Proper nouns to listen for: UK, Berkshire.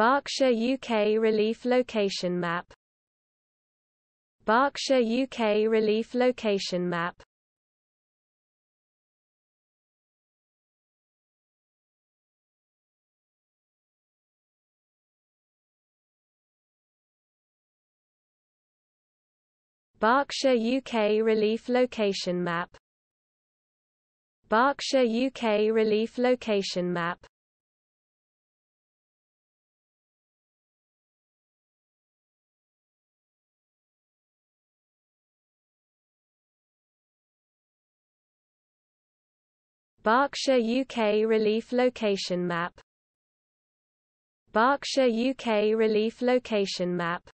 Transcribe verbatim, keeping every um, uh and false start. Berkshire U K Relief Location Map. Berkshire U K Relief Location Map. Berkshire U K Relief Location Map. Berkshire U K Relief Location Map. Berkshire U K Relief Location Map. Berkshire U K Relief Location Map.